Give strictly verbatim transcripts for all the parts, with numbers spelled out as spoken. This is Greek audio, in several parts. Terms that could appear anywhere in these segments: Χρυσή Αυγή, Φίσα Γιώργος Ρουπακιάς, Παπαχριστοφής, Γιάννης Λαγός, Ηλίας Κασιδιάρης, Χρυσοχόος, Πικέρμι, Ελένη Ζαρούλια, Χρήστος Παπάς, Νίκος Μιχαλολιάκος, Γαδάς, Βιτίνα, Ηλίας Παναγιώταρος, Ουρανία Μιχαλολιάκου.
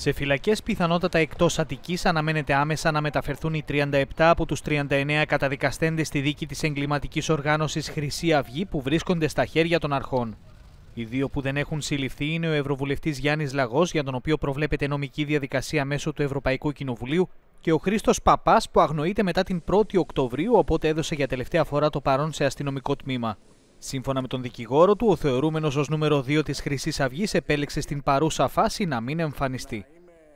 Σε φυλακές, πιθανότατα εκτός Αττικής, αναμένεται άμεσα να μεταφερθούν οι τριάντα επτά από τους τριάντα εννέα καταδικαστέντες στη δίκη της εγκληματικής οργάνωσης Χρυσή Αυγή που βρίσκονται στα χέρια των αρχών. Οι δύο που δεν έχουν συλληφθεί είναι ο Ευρωβουλευτής Γιάννης Λαγός, για τον οποίο προβλέπεται νομική διαδικασία μέσω του Ευρωπαϊκού Κοινοβουλίου, και ο Χρήστος Παπάς, που αγνοείται μετά την πρώτη Οκτωβρίου, οπότε έδωσε για τελευταία φορά το παρόν σε αστυνομικό τμήμα. Σύμφωνα με τον δικηγόρο του, ο θεωρούμενος ως νούμερο δύο της Χρυσής Αυγής επέλεξε στην παρούσα φάση να μην εμφανιστεί.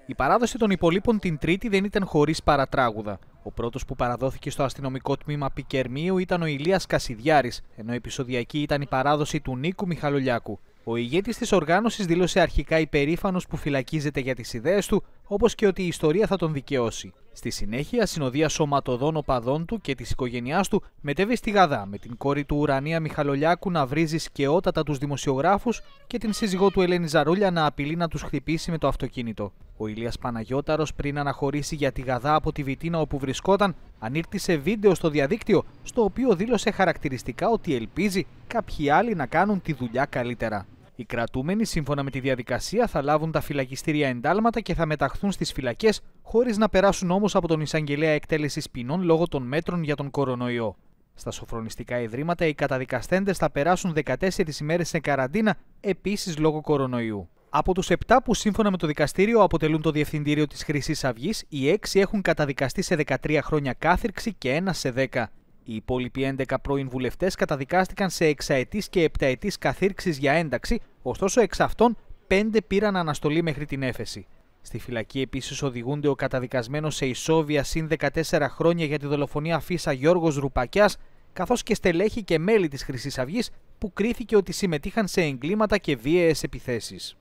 Η παράδοση των υπολείπων την Τρίτη δεν ήταν χωρίς παρατράγουδα. Ο πρώτος που παραδόθηκε στο αστυνομικό τμήμα Πικερμίου ήταν ο Ηλίας Κασιδιάρης, ενώ επεισοδιακή ήταν η παράδοση του Νίκου Μιχαλολιάκου. Ο ηγέτης της οργάνωσης δήλωσε αρχικά υπερήφανος που φυλακίζεται για τις ιδέες του, όπως και ότι η ιστορία θα τον δικαιώσει. Στη συνέχεια, συνοδεία σωματοδών οπαδών του και της οικογένειάς του μετέβη στη Γαδά, με την κόρη του Ουρανία Μιχαλολιάκου να βρίζει σκαιότατα τους δημοσιογράφους και την σύζυγό του Ελένη Ζαρούλια να απειλεί να τους χτυπήσει με το αυτοκίνητο. Ο Ηλίας Παναγιώταρος, πριν αναχωρήσει για τη Γαδά από τη Βιτίνα όπου βρισκόταν, ανήρτησε βίντεο στο διαδίκτυο, στο οποίο δήλωσε χαρακτηριστικά ότι ελπίζει κάποιοι άλλοι να κάνουν τη δουλειά καλύτερα. Οι κρατούμενοι, σύμφωνα με τη διαδικασία, θα λάβουν τα φυλακιστήρια εντάλματα και θα μεταχθούν στις φυλακές, χωρίς να περάσουν όμως από τον εισαγγελέα εκτέλεσης ποινών λόγω των μέτρων για τον κορονοϊό. Στα σοφρονιστικά ιδρύματα, οι καταδικαστέντες θα περάσουν δεκατέσσερις ημέρες σε καραντίνα, επίσης λόγω κορονοϊού. Από τους επτά που σύμφωνα με το δικαστήριο αποτελούν το διευθυντήριο της Χρυσής Αυγής, οι έξι έχουν καταδικαστεί σε δεκατρία χρόνια κάθυρξη και ένα σε δέκα. Οι υπόλοιποι έντεκα πρώην βουλευτές καταδικάστηκαν σε εξαετής και επταετής καθήρξης για ένταξη, ωστόσο εξ αυτών πέντε πήραν αναστολή μέχρι την έφεση. Στη φυλακή επίσης οδηγούνται ο καταδικασμένος σε ισόβια συν δεκατέσσερα χρόνια για τη δολοφονία Φίσα Γιώργος Ρουπακιάς, καθώς και στελέχη και μέλη της Χρυσής Αυγής που κρίθηκε ότι συμμετείχαν σε εγκλήματα και βίαιες επιθέσεις.